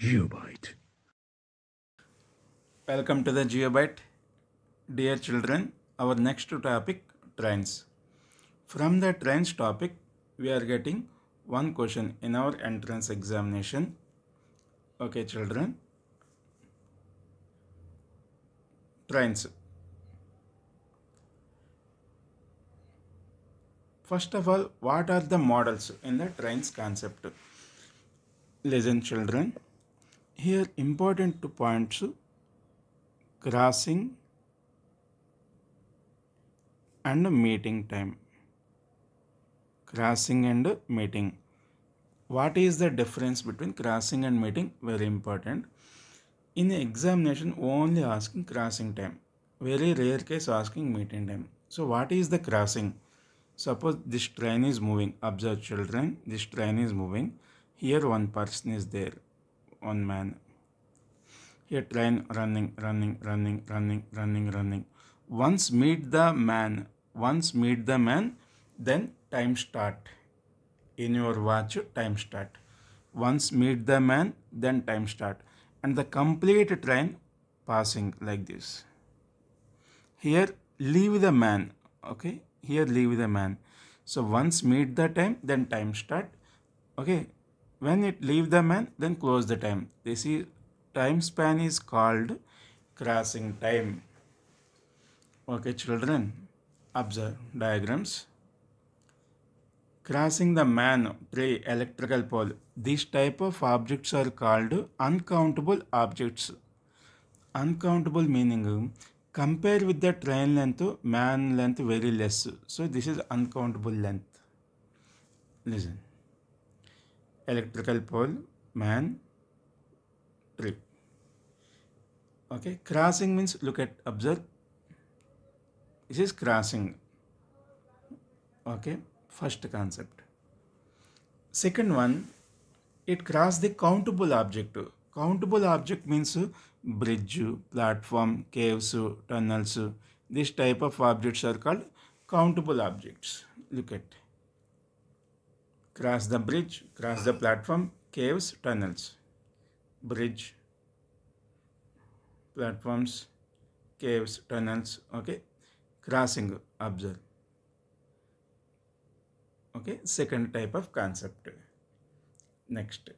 GeopByte. Welcome to the GeopByte. Dear children, our next topic, trains. From the trains topic, we are getting one question in our entrance examination. Okay children. Trains. First of all, what are the models in the trains concept? Listen children, here important two points: crossing and meeting time. Crossing and meeting. What is the difference between crossing and meeting? Very important. In the examination only asking crossing time, very rare case asking meeting time. So what is the crossing? Suppose this train is moving. Observe children, this train is moving. Here one person is there, one man. Here train running. Once meet the man, then time start. In your watch, time start. Once meet the man, then time start. And the complete train passing like this. Here leave the man, okay. Here leave the man. So once meet the time, then time start. Okay. When it leave the man, then close the time. This is time span is called crossing time. Okay children. Observe diagrams. Crossing the man, tree, electrical pole. These type of objects are called uncountable objects. Uncountable meaning, compare with the train length, man length very less. So this is uncountable length. Listen. Electrical pole, man, tree. Okay. Crossing means look at, observe. This is crossing. Okay. First concept. Second one, it crossed the countable object. Countable object means bridge, platform, caves, tunnels. This type of objects are called countable objects. Look at. Cross the bridge, cross the platform, caves, tunnels. Bridge, platforms, caves, tunnels. Okay. Crossing, observe. Okay. Second type of concept. Next.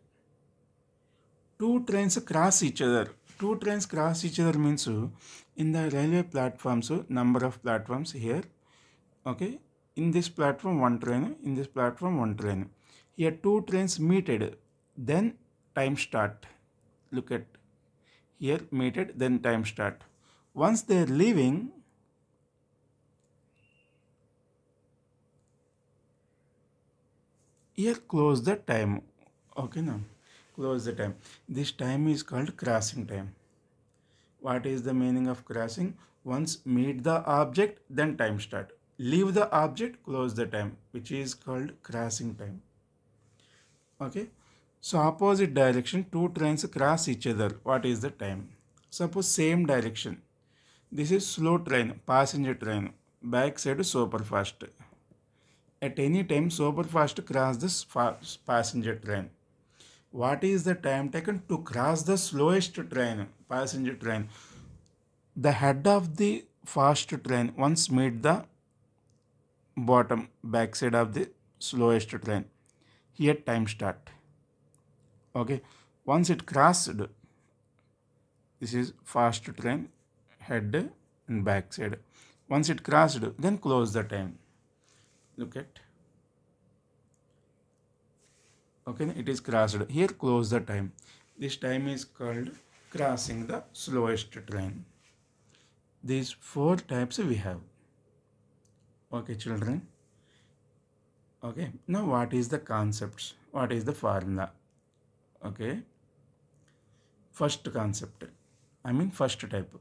Two trains cross each other. Two trains cross each other means in the railway platforms, number of platforms here. Okay. In this platform one train, in this platform one train. Here two trains meted, then time start. Look at. Here meted, then time start. Once they are leaving, here close the time. Okay now. Close the time. This time is called crossing time. What is the meaning of crossing? Once meet the object, then time start. Leave the object, close the time, which is called crossing time. Okay. So opposite direction, two trains cross each other. What is the time? Suppose same direction. This is slow train, passenger train. Back side super fast. At any time, super fast cross this passenger train. What is the time taken to cross the slowest train, passenger train? The head of the fast train once meet the bottom, backside of the slowest train. Here time start. Okay. Once it crossed, this is fast train, head and backside. Once it crossed, then close the time. Look at. Okay, it is crossed. Here close the time. This time is called crossing the slowest train. These four types we have. Okay, children. Okay, now what is the concepts? What is the formula? Okay. First concept. I mean first type.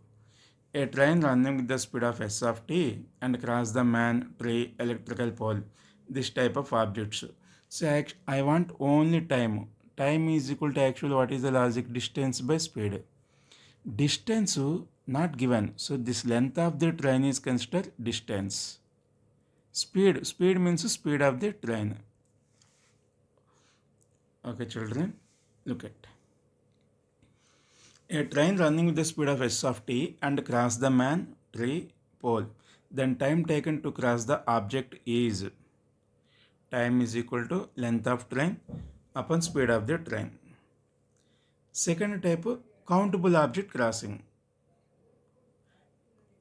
A train running with the speed of s of t and cross the man, tree, electrical pole. This type of objects. So I want only time. Time is equal to actually what is the logic? Distance by speed. Distance not given. So this length of the train is considered distance. Speed. Speed means speed of the train. Okay children. Look at. A train running with the speed of s of t and cross the man, tree, pole. Then time taken to cross the object is. Time is equal to length of train upon speed of the train. Second type, countable object crossing.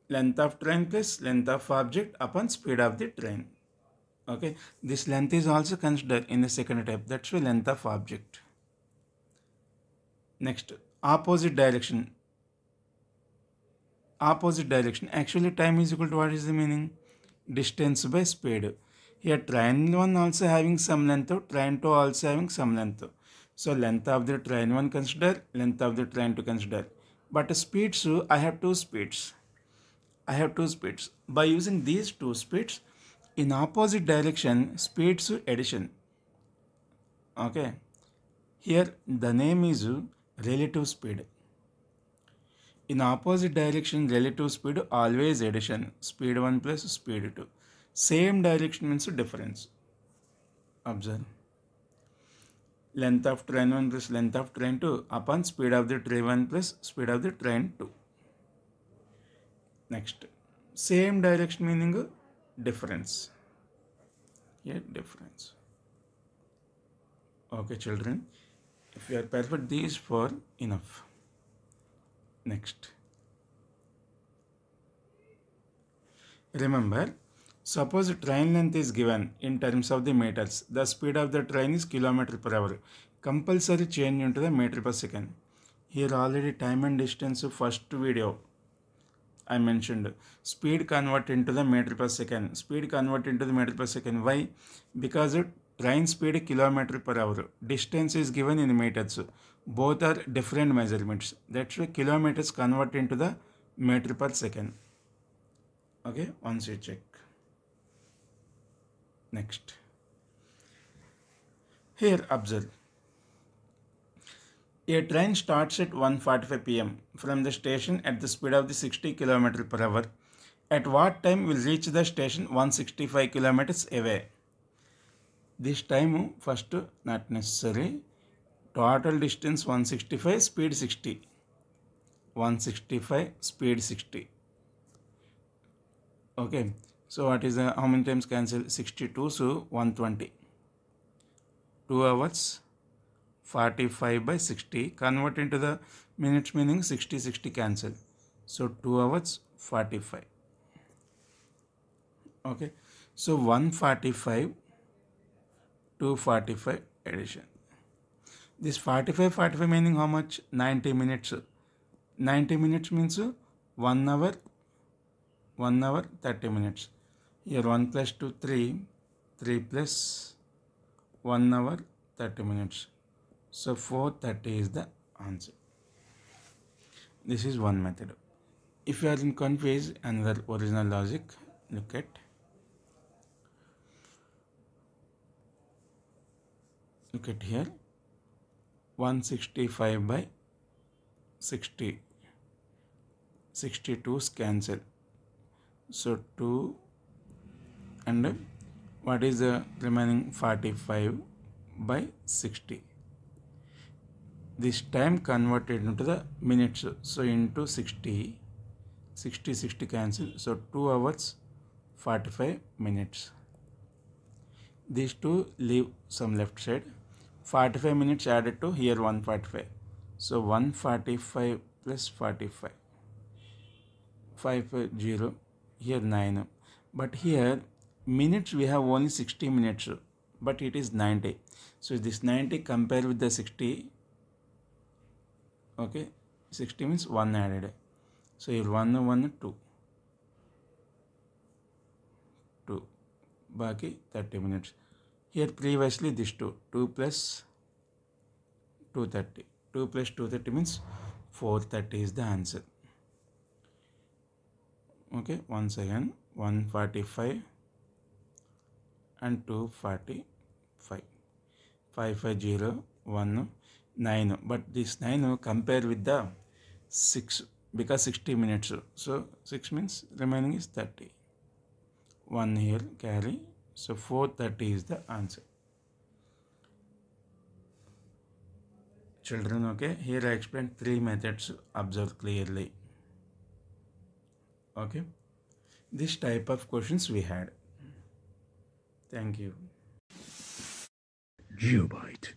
Length of train plus length of object upon speed of the train. Okay, this length is also considered in the second type. That's the length of object. Next. Opposite direction. Actually time is equal to what is the meaning? Distance by speed. Here train 1 also having some length, train 2 also having some length. So length of the train 1 consider, length of the train 2 consider. But speeds, I have two speeds. By using these two speeds, in opposite direction, speeds addition. Okay. Here the name is relative speed. In opposite direction, relative speed always addition. Speed 1 plus speed 2. Same direction means difference. Observe. Length of train 1 plus length of train 2 upon speed of the train 1 plus speed of the train 2. Next. Same direction meaning difference. Here difference. Okay children. If you are perfect, these four enough. Next. Remember, suppose train length is given in terms of the meters. The speed of the train is kilometer per hour. Compulsory change into the meter per second. Here already time and distance first video I mentioned. Speed convert into the meter per second. Why? Because it train speed kilometer per hour. Distance is given in meters. Both are different measurements. That's why kilometers convert into the meter per second. Okay, once you check. Next. Here observe. A train starts at 1:45 p.m. from the station at the speed of the 60 km per hour. At what time will reach the station 165 kilometers away? This time first not necessary. Total distance 165, speed 60. 165, speed 60. Okay. So what is the, how many times cancel? 62, so 120. 2 hours 45 by 60. Convert into the minutes meaning 60 cancel. So 2 hours 45. Okay. So 145. 245 addition. This 45 meaning how much? 90 minutes. 90 minutes means 1 hour 30 minutes. Here 1 plus 2, 3. 3 plus 1 hour 30 minutes. So 4:30 is the answer. This is one method. If you are in confused, another original logic, look at. Look at here, 165 by 60, 62's cancel, so 2 and what is the remaining 45 by 60, this time converted into the minutes, so into 60 cancel, so 2 hours 45 minutes. These two leave some left side. 45 minutes added to here 145. So 145 plus 45. 5 0. Here 9. But here minutes we have only 60 minutes. But it is 90. So this 90 compare with the 60. Okay. 60 means 1 added. So here 1 1 2. 2. Baki 30 minutes. Here previously this 2 plus 230. 2 plus 230 means 430 is the answer. Okay, once again 145 and 245. 5 5 0 1 9. But this 9 compare with the 6 because 60 minutes. So 6 means remaining is 30. 1 here carry, so 430 is the answer. children. Okay, here I explained three methods, observe clearly. Okay, this type of questions we had. Thank you. GeopByte.